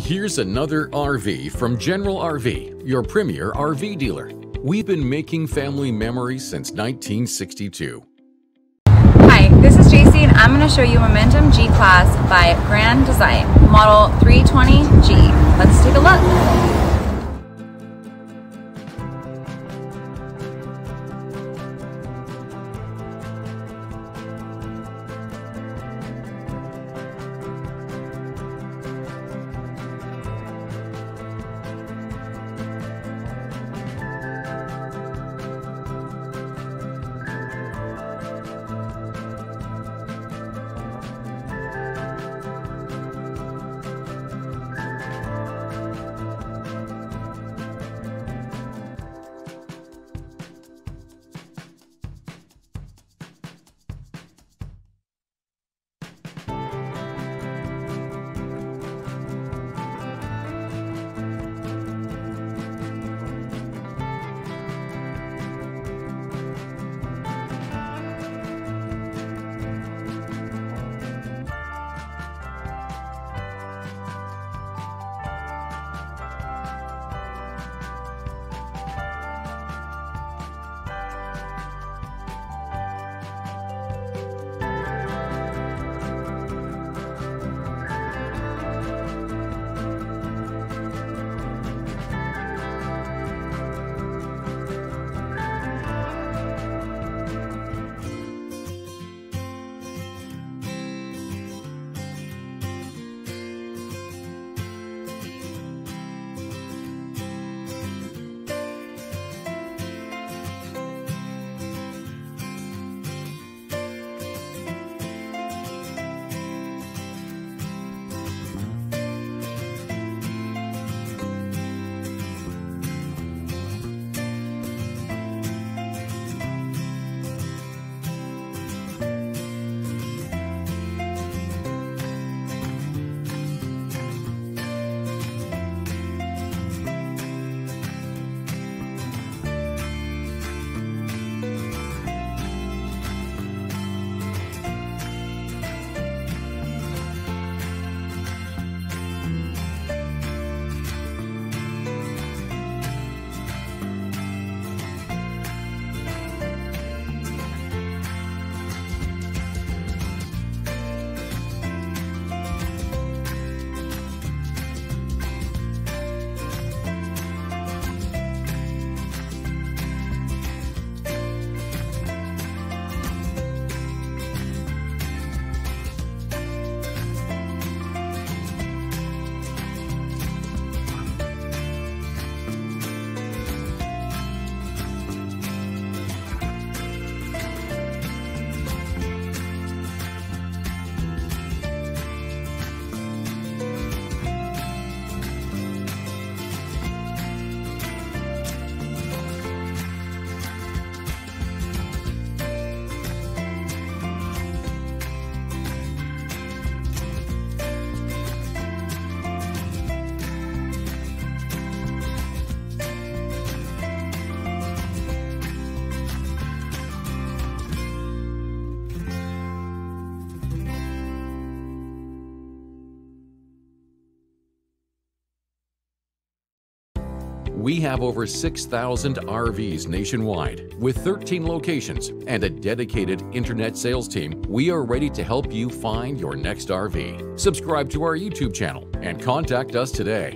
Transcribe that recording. Here's another RV from General RV, your premier RV dealer. We've been making family memories since 1962. Hi, this is JC and I'm going to show you Momentum G-Class by Grand Design, model 320G. Let's take a look. We have over 6,000 RVs nationwide with 13 locations and a dedicated internet sales team. We are ready to help you find your next RV. Subscribe to our YouTube channel and contact us today.